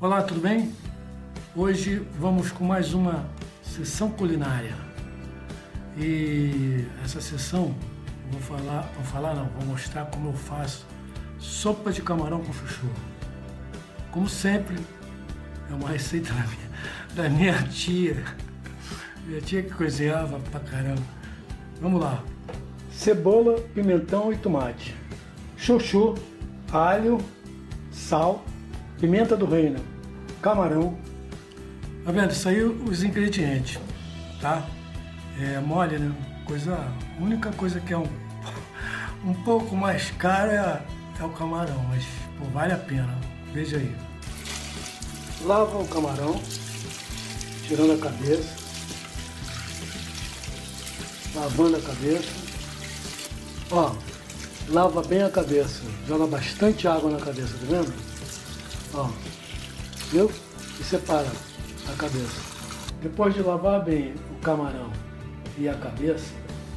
Olá, tudo bem? Hoje vamos com mais uma sessão culinária. E essa sessão vou mostrar como eu faço sopa de camarão com chuchu. Como sempre, é uma receita da minha tia. Minha tia que cozinhava pra caramba. Vamos lá. Cebola, pimentão e tomate. Chuchu, alho, sal, pimenta do reino, camarão. Tá vendo? Isso aí os ingredientes, tá? É mole, né? A única coisa que é um pouco mais cara é o camarão, mas pô, vale a pena. Veja aí. Lava o camarão, tirando a cabeça, lavando a cabeça. Ó, lava bem a cabeça, joga bastante água na cabeça, tá vendo? Ó, viu? E separa a cabeça. Depois de lavar bem o camarão e a cabeça,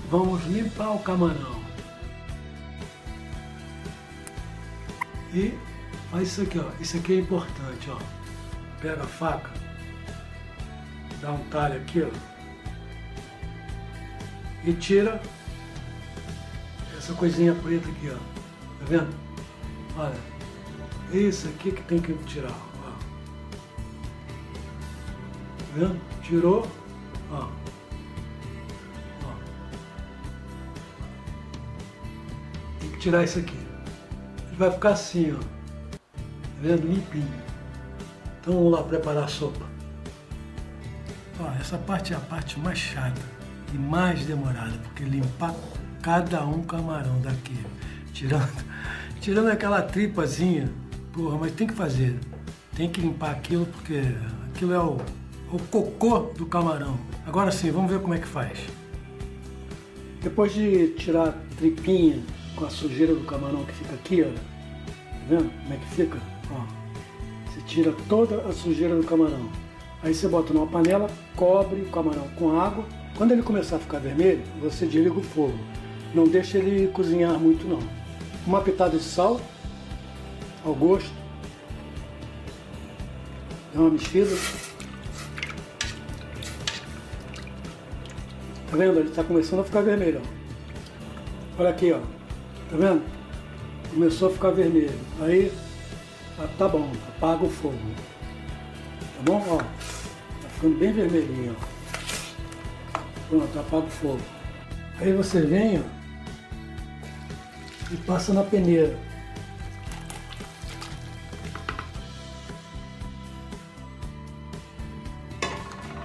vamos limpar o camarão. E olha isso aqui, ó. Isso aqui é importante, ó. Pega a faca, dá um talho aqui, ó. E tira essa coisinha preta aqui, ó. Tá vendo? Olha, é isso aqui que tem que tirar, ó. Tá vendo? Tirou, ó. Ó. Tem que tirar isso aqui. Ele vai ficar assim, ó. Tá vendo? Limpinho. Então vamos lá preparar a sopa. Ó, essa parte é a parte mais chata e mais demorada, porque limpar cada um camarão daqui, tirando aquela tripazinha, porra, mas tem que fazer, tem que limpar aquilo, porque aquilo é o cocô do camarão. Agora sim, vamos ver como é que faz. Depois de tirar a tripinha com a sujeira do camarão que fica aqui, olha, tá vendo como é que fica? Ó, você tira toda a sujeira do camarão, aí você bota numa panela, cobre o camarão com água. Quando ele começar a ficar vermelho, você desliga o fogo. Não deixa ele cozinhar muito, não. Uma pitada de sal, ao gosto. Dá uma mexida. Tá vendo? Ele tá começando a ficar vermelho, ó. Olha aqui, ó. Tá vendo? Começou a ficar vermelho. Aí, tá bom. Apaga o fogo. Tá bom? Ó. Tá ficando bem vermelhinho, ó. Pronto, apaga o fogo. Aí você vem, ó, e passa na peneira.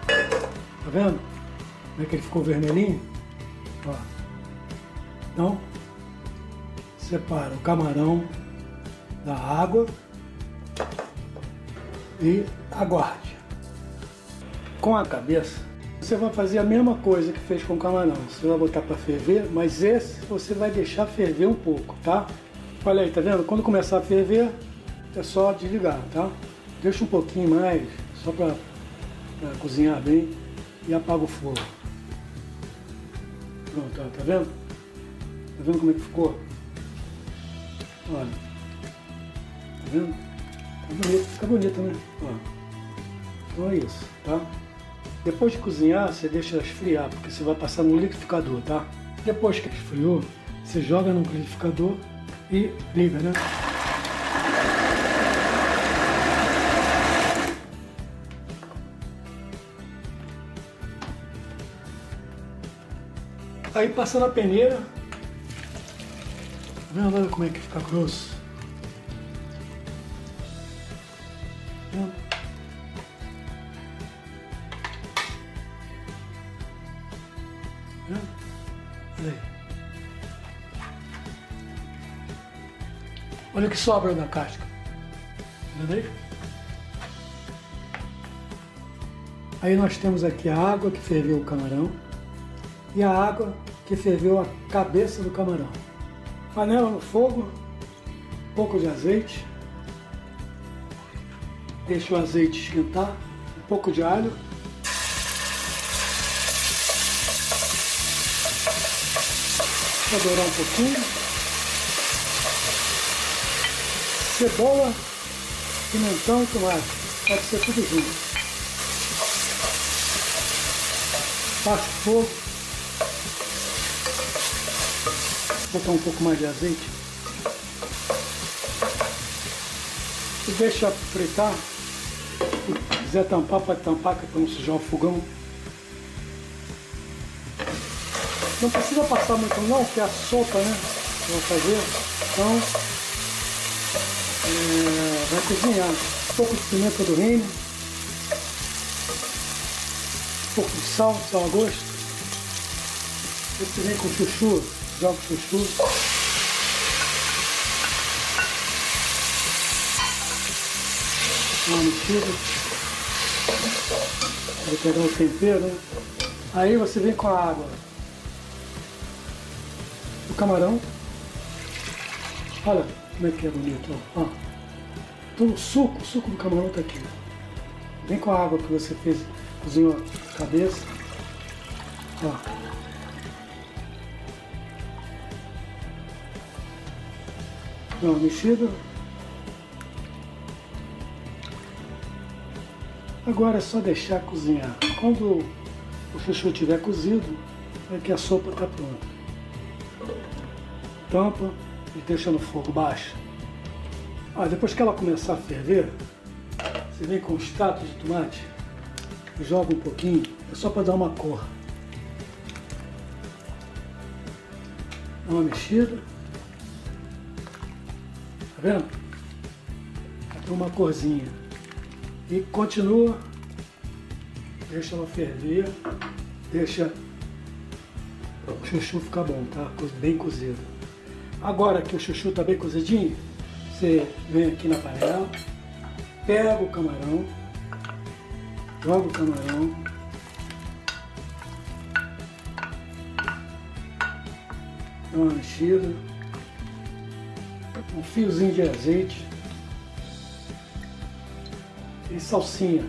Tá vendo? Como é que ele ficou vermelhinho? Ó. Então, separa o camarão da água e aguarde. Com a cabeça, você vai fazer a mesma coisa que fez com o camarão. Você vai botar para ferver, mas esse você vai deixar ferver um pouco, tá? Olha aí, tá vendo? Quando começar a ferver, é só desligar, tá? Deixa um pouquinho mais, só para cozinhar bem, e apaga o fogo. Pronto, ó, tá vendo? Tá vendo como é que ficou? Olha. Tá vendo? Fica bonito, né? Ó. Então é isso, tá? Depois de cozinhar, você deixa esfriar, porque você vai passar no liquidificador, tá? Depois que esfriou, você joga no liquidificador e liga, né? Aí passa na peneira. Tá vendo? Olha como é que fica grosso. Tá vendo? Olha aí. Olha o que sobra na casca. Entendeu? Aí nós temos aqui a água que ferveu o camarão e a água que ferveu a cabeça do camarão. Panela no fogo, um pouco de azeite. Deixa o azeite esquentar, um pouco de alho. Vou dourar um pouquinho, cebola, pimentão e tomate. Pode ser tudo junto. Baixo fogo. Vou botar um pouco mais de azeite. E deixa fritar. Se quiser tampar, pode tampar, que é para não sujar o fogão. Não precisa passar muito não, porque a sopa, né, que eu vou fazer, então vai cozinhar. Um pouco de pimenta do reino, um pouco de sal a gosto. Esse vem com chuchu, joga o chuchu. Uma mexida. Vou pegar o tempero, né? Aí você vem com a água. O camarão, olha como é que é bonito, ó. Então o suco do camarão tá aqui, vem com a água que você fez, cozinhou a cabeça, ó. Dá uma mexida. Agora é só deixar cozinhar. Quando o chuchu estiver cozido, é que a sopa tá pronta. Tampa e deixa no fogo baixo. Depois que ela começar a ferver, você vem com o extrato de tomate, joga um pouquinho, é só para dar uma cor. Dá uma mexida. Tá vendo? Vai ter uma corzinha. E continua. Deixa ela ferver. Deixa o chuchu ficar bom, tá? Bem cozido. Agora que o chuchu está bem cozidinho, você vem aqui na panela, pega o camarão, joga o camarão, dá uma mexida, um fiozinho de azeite e salsinha.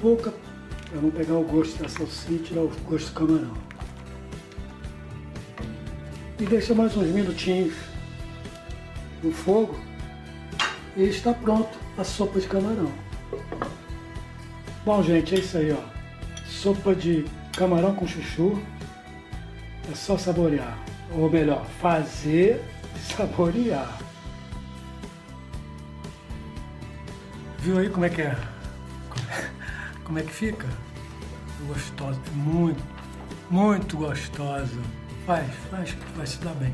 Pouca, para não pegar o gosto da salsicha e tirar o gosto do camarão. E deixa mais uns minutinhos no fogo e está pronto a sopa de camarão. Bom, gente, é isso aí, ó. Sopa de camarão com chuchu. É só saborear, ou melhor, fazer e saborear. Viu aí como é que é? Como é que fica? Gostosa, muito gostosa. Vai se dar bem.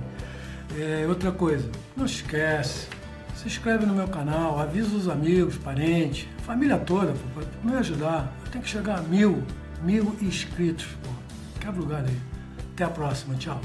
Outra coisa, não esquece, se inscreve no meu canal, avisa os amigos, parentes, família toda, para me ajudar. Eu tenho que chegar a 1000 inscritos, pô. Quebra o galho aí. Até a próxima, tchau.